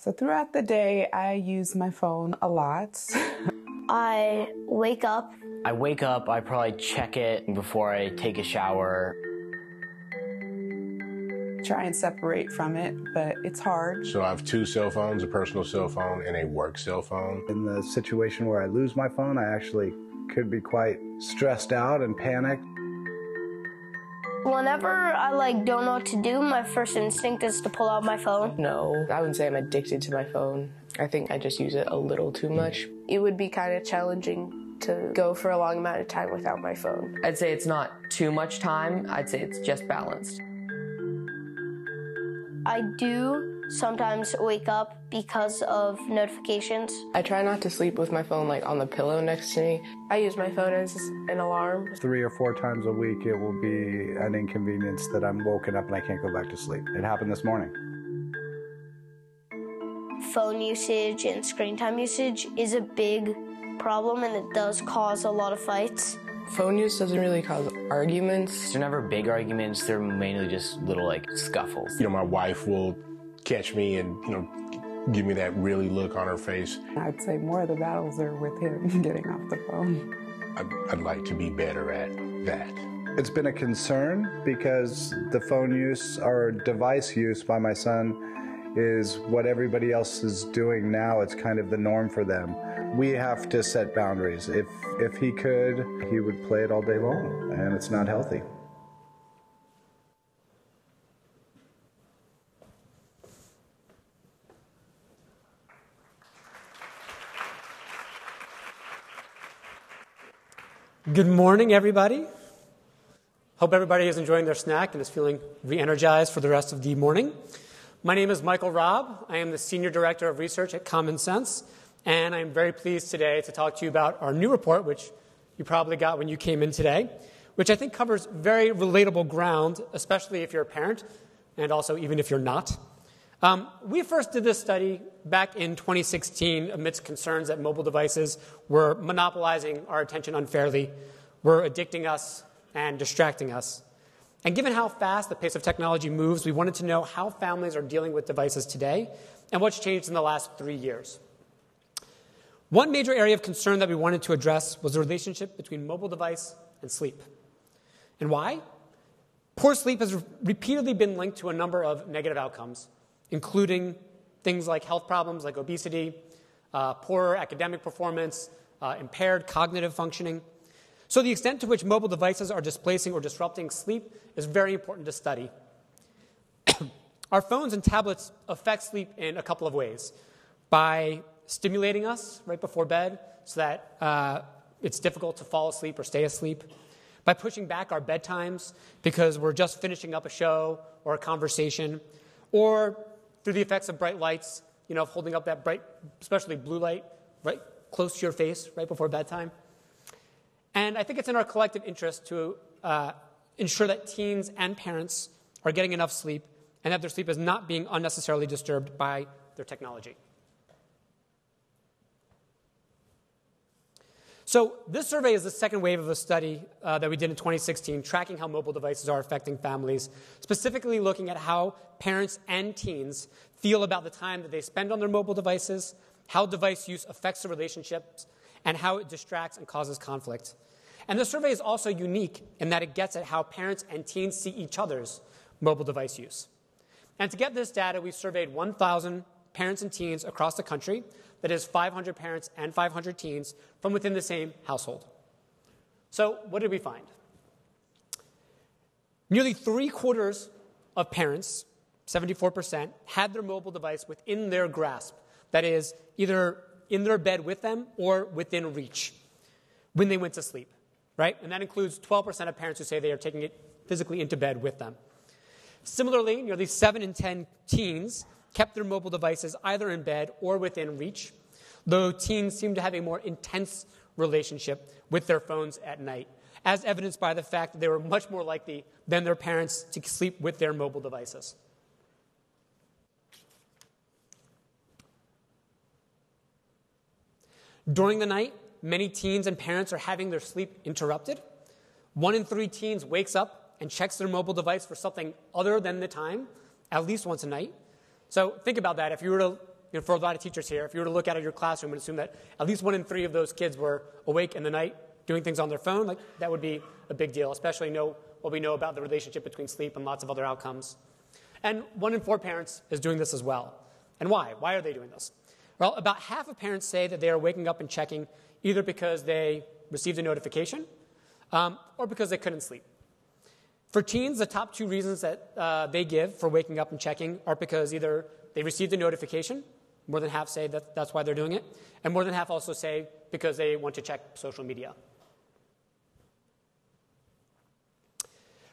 So throughout the day, I use my phone a lot. I wake up, I probably check it before I take a shower. Try and separate from it, but it's hard. So I have two cell phones, a personal cell phone and a work cell phone. In the situation where I lose my phone, I actually could be quite stressed out and panicked. Whenever I don't know what to do, my first instinct is to pull out my phone. No, I wouldn't say I'm addicted to my phone. I think I just use it a little too much. It would be kind of challenging to go for a long amount of time without my phone. I'd say it's not too much time. I'd say it's just balanced. I do sometimes wake up because of notifications. I try not to sleep with my phone on the pillow next to me. I use my phone as an alarm. 3 or 4 times a week it will be an inconvenience that I'm woken up and I can't go back to sleep. It happened this morning. Phone usage and screen time usage is a big problem and it does cause a lot of fights. Phone use doesn't really cause arguments. They're never big arguments, they're mainly just little scuffles. My wife will catch me and give me that really look on her face. I'd say more of the battles are with him getting off the phone. I'd like to be better at that. It's been a concern because the phone use or device use by my son is what everybody else is doing now. It's kind of the norm for them. We have to set boundaries. If he could, he would play it all day long, and it's not healthy. Good morning, everybody. Hope everybody is enjoying their snack and is feeling re-energized for the rest of the morning. My name is Michael Robb. I am the Senior Director of Research at Common Sense. And I'm very pleased today to talk to you about our new report, which you probably got when you came in today, which I think covers very relatable ground, especially if you're a parent, and also even if you're not. We first did this study back in 2016 amidst concerns that mobile devices were monopolizing our attention unfairly, were addicting us and distracting us. And given how fast the pace of technology moves, we wanted to know how families are dealing with devices today and what's changed in the last 3 years. One major area of concern that we wanted to address was the relationship between mobile device and sleep. And why? Poor sleep has repeatedly been linked to a number of negative outcomes, including things like health problems like obesity, poorer academic performance, impaired cognitive functioning. So the extent to which mobile devices are displacing or disrupting sleep is very important to study. Our phones and tablets affect sleep in a couple of ways. By stimulating us right before bed so that it's difficult to fall asleep or stay asleep, by pushing back our bedtimes because we're just finishing up a show or a conversation, or through the effects of bright lights, of holding up that bright, especially blue light, right close to your face right before bedtime. And I think it's in our collective interest to ensure that teens and parents are getting enough sleep and that their sleep is not being unnecessarily disturbed by their technology. So this survey is the second wave of a study that we did in 2016, tracking how mobile devices are affecting families, specifically looking at how parents and teens feel about the time that they spend on their mobile devices, how device use affects the relationships, and how it distracts and causes conflict. And the survey is also unique in that it gets at how parents and teens see each other's mobile device use. And to get this data, we surveyed 1,000 parents and teens across the country. That is 500 parents and 500 teens from within the same household. So what did we find? Nearly 3/4 of parents, 74%, had their mobile device within their grasp. That is, either in their bed with them or within reach when they went to sleep, right? And that includes 12% of parents who say they are taking it physically into bed with them. Similarly, nearly 7 in 10 teens kept their mobile devices either in bed or within reach, though teens seem to have a more intense relationship with their phones at night, as evidenced by the fact that they were much more likely than their parents to sleep with their mobile devices. During the night, many teens and parents are having their sleep interrupted. 1 in 3 teens wakes up and checks their mobile device for something other than the time, at least once a night. So think about that. If you were to you know, for a lot of teachers here, if you were to look out of your classroom and assume that at least 1 in 3 of those kids were awake in the night doing things on their phone, like, that would be a big deal, especially know what we know about the relationship between sleep and lots of other outcomes. And 1 in 4 parents is doing this as well. And why? Why are they doing this? Well, about half of parents say that they are waking up and checking either because they received a notification or because they couldn't sleep. For teens, the top 2 reasons that they give for waking up and checking are because either they received a notification, more than half say that that's why they're doing it, and more than half also say because they want to check social media.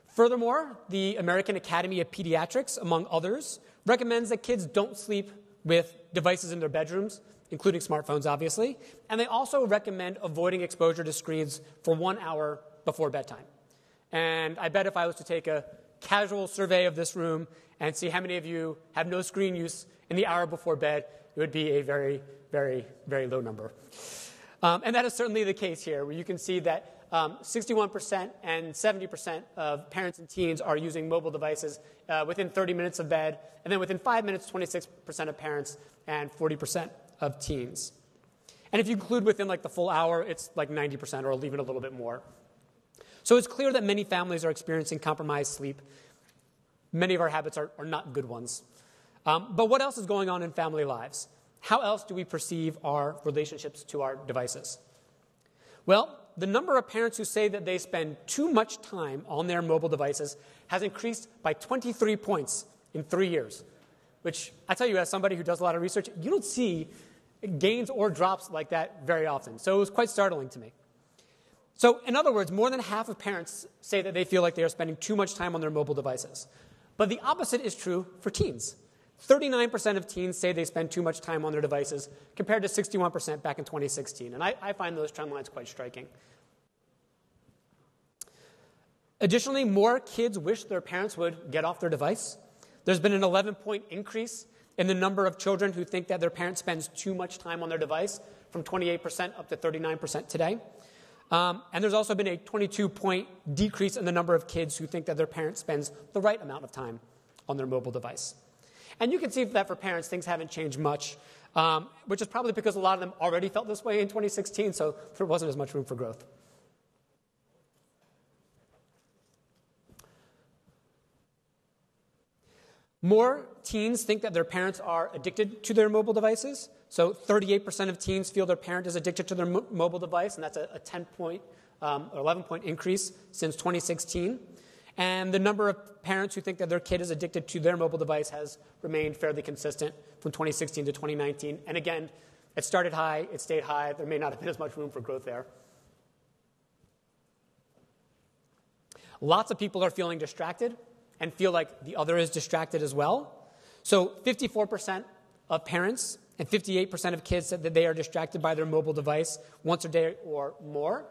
Furthermore, the American Academy of Pediatrics, among others, recommends that kids don't sleep with devices in their bedrooms, including smartphones, obviously. And they also recommend avoiding exposure to screens for 1 hour before bedtime. And I bet if I was to take a casual survey of this room and see how many of you have no screen use in the hour before bed, it would be a very, very, very low number. And that is certainly the case here, where you can see that 61% and 70% of parents and teens are using mobile devices within 30 minutes of bed, and then within 5 minutes, 26% of parents and 40% of teens. And if you include within like the full hour, it's like 90% or even a little bit more. So it's clear that many families are experiencing compromised sleep. Many of our habits are not good ones. But what else is going on in family lives? How else do we perceive our relationships to our devices? Well, the number of parents who say that they spend too much time on their mobile devices has increased by 23 points in 3 years, which I tell you, as somebody who does a lot of research, you don't see gains or drops like that very often. So it was quite startling to me. So in other words, more than half of parents say that they feel like they are spending too much time on their mobile devices. But the opposite is true for teens. 39% of teens say they spend too much time on their devices, compared to 61% back in 2016. And I find those trend lines quite striking. Additionally, more kids wish their parents would get off their device. There's been an 11-point increase in the number of children who think that their parent spends too much time on their device, from 28% up to 39% today. And there's also been a 22-point decrease in the number of kids who think that their parent spends the right amount of time on their mobile device. And you can see that for parents, things haven't changed much, which is probably because a lot of them already felt this way in 2016, so there wasn't as much room for growth. More teens think that their parents are addicted to their mobile devices. So 38% of teens feel their parent is addicted to their mobile device, and that's a 10-point or 11-point increase since 2016. And the number of parents who think that their kid is addicted to their mobile device has remained fairly consistent from 2016 to 2019. And again, it started high, it stayed high. There may not have been as much room for growth there. Lots of people are feeling distracted and feel like the other is distracted as well. So 54% of parents and 58% of kids said that they are distracted by their mobile device once a day or more.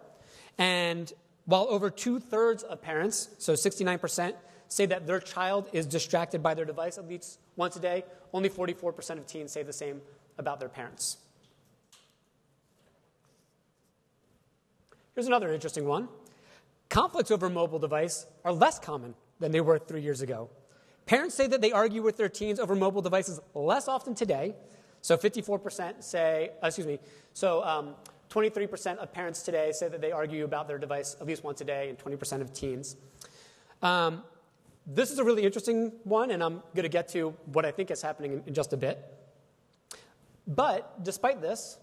And while over 2/3 of parents, so 69%, say that their child is distracted by their device at least once a day, only 44% of teens say the same about their parents. Here's another interesting one. Conflicts over mobile device are less common than they were 3 years ago. Parents say that they argue with their teens over mobile devices less often today. So 54% say, 23% of parents today say that they argue about their device at least once a day, and 20% of teens. This is a really interesting one, and I'm going to get to what I think is happening in just a bit. But despite this,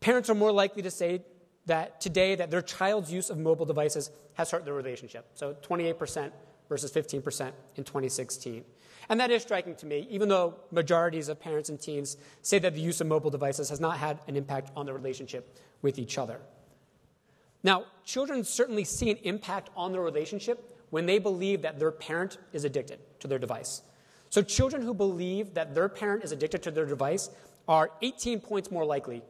parents are more likely to say that today that their child's use of mobile devices has hurt their relationship. So 28% versus 15% in 2016. And that is striking to me, even though majorities of parents and teens say that the use of mobile devices has not had an impact on their relationship with each other. Now, children certainly see an impact on their relationship when they believe that their parent is addicted to their device. So children who believe that their parent is addicted to their device are 18 points more likely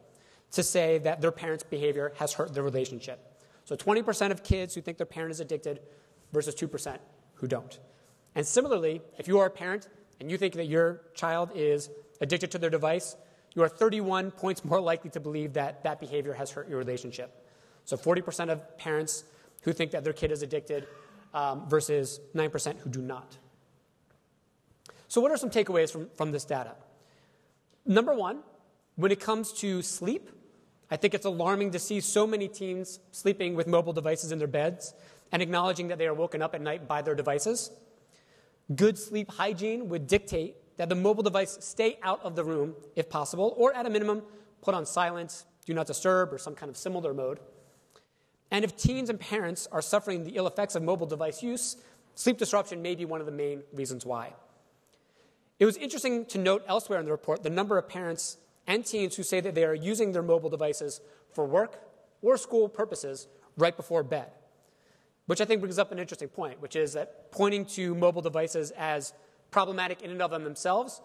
to say that their parent's behavior has hurt their relationship. So 20% of kids who think their parent is addicted versus 2% who don't. And similarly, if you are a parent and you think that your child is addicted to their device, you are 31 points more likely to believe that that behavior has hurt your relationship. So 40% of parents who think that their kid is addicted versus 9% who do not. So what are some takeaways from this data? Number one, when it comes to sleep, I think it's alarming to see so many teens sleeping with mobile devices in their beds and acknowledging that they are woken up at night by their devices. Good sleep hygiene would dictate that the mobile device stay out of the room if possible, or at a minimum, put on silent, do not disturb, or some kind of similar mode. And if teens and parents are suffering the ill effects of mobile device use, sleep disruption may be one of the main reasons why. It was interesting to note elsewhere in the report the number of parents and teens who say that they are using their mobile devices for work or school purposes right before bed, which I think brings up an interesting point, which is that pointing to mobile devices as problematic in and of themselves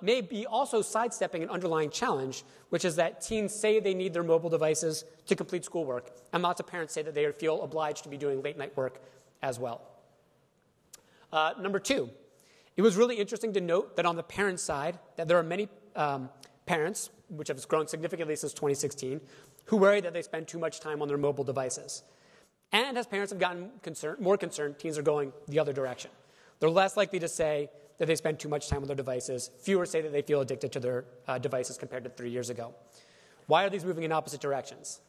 may be also sidestepping an underlying challenge, which is that teens say they need their mobile devices to complete schoolwork, and lots of parents say that they feel obliged to be doing late-night work as well. Number two, it was really interesting to note that on the parent side, that there are many parents, which has grown significantly since 2016, who worry that they spend too much time on their mobile devices. And as parents have gotten more concerned, teens are going the other direction. They're less likely to say that they spend too much time on their devices. Fewer say that they feel addicted to their devices compared to 3 years ago. Why are these moving in opposite directions?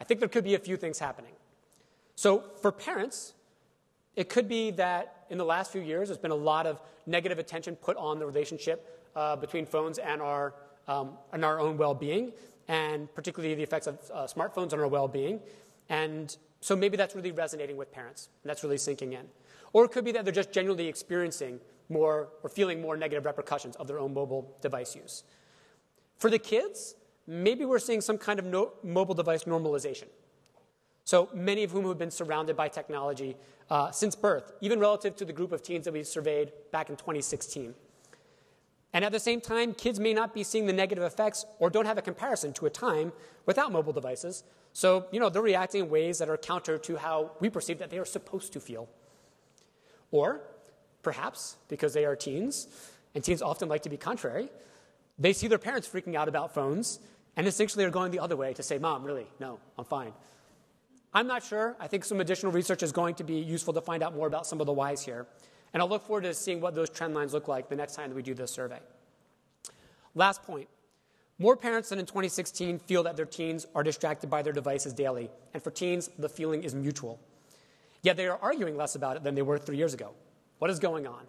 I think there could be a few things happening. So for parents, it could be that in the last few years, there's been a lot of negative attention put on the relationship between phones and our own well-being, and particularly the effects of smartphones on our well-being. And so maybe that's really resonating with parents, and that's really sinking in. Or it could be that they're just generally experiencing more or feeling more negative repercussions of their own mobile device use. For the kids, maybe we're seeing some kind of mobile device normalization. So many of whom have been surrounded by technology since birth, even relative to the group of teens that we surveyed back in 2016. And at the same time, kids may not be seeing the negative effects or don't have a comparison to a time without mobile devices. So, you know, they're reacting in ways that are counter to how we perceive that they are supposed to feel. Or perhaps because they are teens, and teens often like to be contrary, they see their parents freaking out about phones and instinctually are going the other way to say, Mom, really, no, I'm fine. I'm not sure. I think some additional research is going to be useful to find out more about some of the whys here. And I'll look forward to seeing what those trend lines look like the next time that we do this survey. Last point. More parents than in 2016 feel that their teens are distracted by their devices daily. And for teens, the feeling is mutual. Yet they are arguing less about it than they were 3 years ago. What is going on?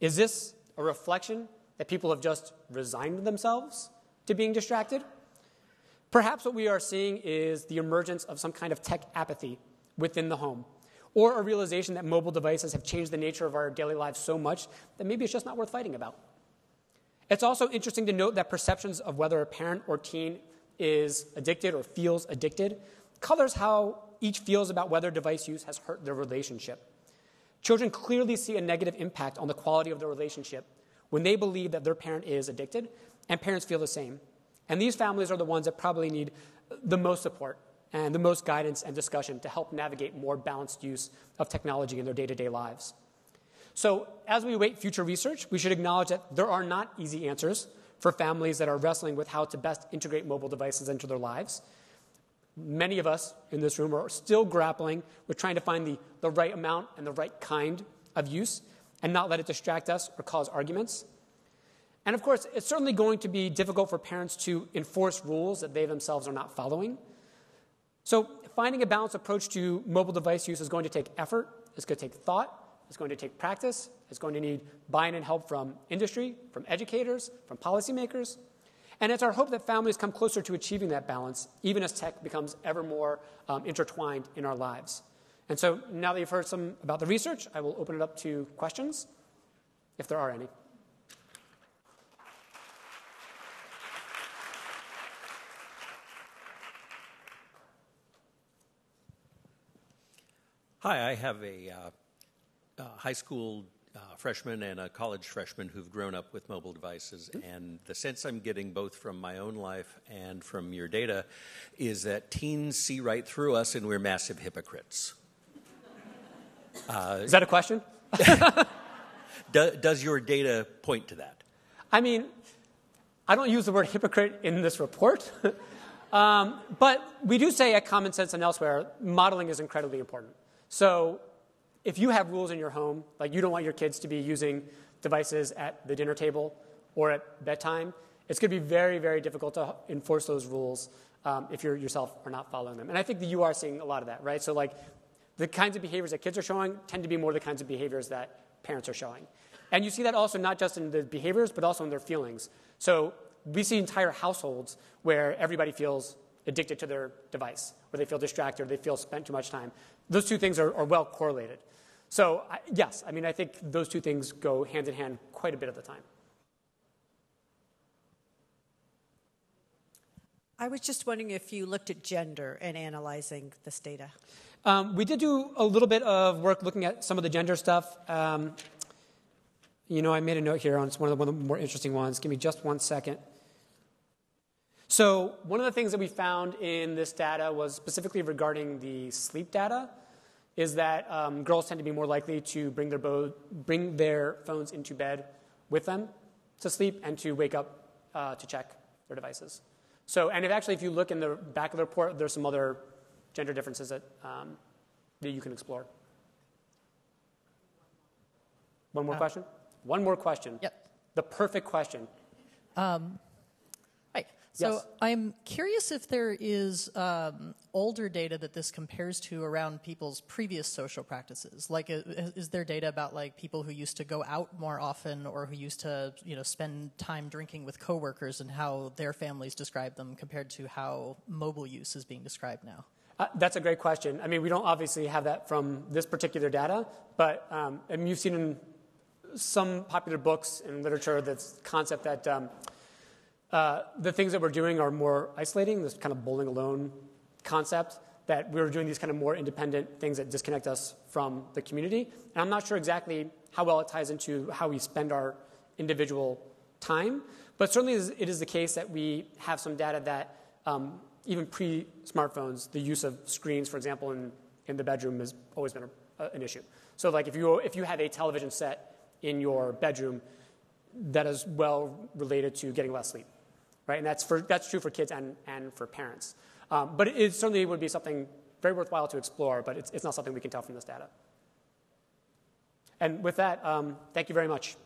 Is this a reflection that people have just resigned themselves to being distracted? Perhaps what we are seeing is the emergence of some kind of tech apathy within the home, or a realization that mobile devices have changed the nature of our daily lives so much that maybe it's just not worth fighting about. It's also interesting to note that perceptions of whether a parent or teen is addicted or feels addicted colors how each feels about whether device use has hurt their relationship. Children clearly see a negative impact on the quality of their relationship when they believe that their parent is addicted, and parents feel the same. And these families are the ones that probably need the most support and the most guidance and discussion to help navigate more balanced use of technology in their day-to-day lives. So as we await future research, we should acknowledge that there are not easy answers for families that are wrestling with how to best integrate mobile devices into their lives. Many of us in this room are still grappling with trying to find the right amount and the right kind of use and not let it distract us or cause arguments. And of course, it's certainly going to be difficult for parents to enforce rules that they themselves are not following. So finding a balanced approach to mobile device use is going to take effort, it's going to take thought, it's going to take practice, it's going to need buy-in and help from industry, from educators, from policymakers. And it's our hope that families come closer to achieving that balance, even as tech becomes ever more intertwined in our lives. And so now that you've heard some about the research, I will open it up to questions, if there are any. Hi, I have a high school freshman and a college freshman who've grown up with mobile devices, and the sense I'm getting both from my own life and from your data is that teens see right through us and we're massive hypocrites. Is that a question? Does your data point to that? I mean, I don't use the word hypocrite in this report, but we do say at Common Sense and elsewhere, modeling is incredibly important. So if you have rules in your home, like you don't want your kids to be using devices at the dinner table or at bedtime, it's going to be very, very difficult to enforce those rules if you yourself are not following them. And I think that you are seeing a lot of that, right? So like the kinds of behaviors that kids are showing tend to be more the kinds of behaviors that parents are showing. And you see that also not just in the behaviors, but also in their feelings. So we see entire households where everybody feels addicted to their device, or they feel distracted, or they feel spent too much time. Those two things are well correlated. So yes, I mean, I think those two things go hand in hand quite a bit of the time. I was just wondering if you looked at gender and analyzing this data. We did do a little bit of work looking at some of the gender stuff. You know, I made a note here on one of the more interesting ones. Give me just one second. So one of the things that we found in this data was specifically regarding the sleep data, is that girls tend to be more likely to bring their phones into bed with them to sleep and to wake up to check their devices. So, and if actually if you look in the back of the report, there's some other gender differences that, that you can explore. One more question? One more question. Yep. The perfect question. So yes. I'm curious if there is older data that this compares to around people's previous social practices. Like, is there data about like people who used to go out more often, or who used to, you know, spend time drinking with coworkers, and how their families describe them compared to how mobile use is being described now? That's a great question. I mean, we don't obviously have that from this particular data, but and you've seen in some popular books and literature this concept that the things that we're doing are more isolating, this kind of bowling alone concept, that we're doing these kind of more independent things that disconnect us from the community. And I'm not sure exactly how well it ties into how we spend our individual time, but certainly it is the case that we have some data that even pre-smartphones, the use of screens, for example, in the bedroom has always been an issue. So like if you have a television set in your bedroom, that is well related to getting less sleep. Right? And that's true for kids and for parents. But it certainly would be something very worthwhile to explore, but it's not something we can tell from this data. And with that, thank you very much.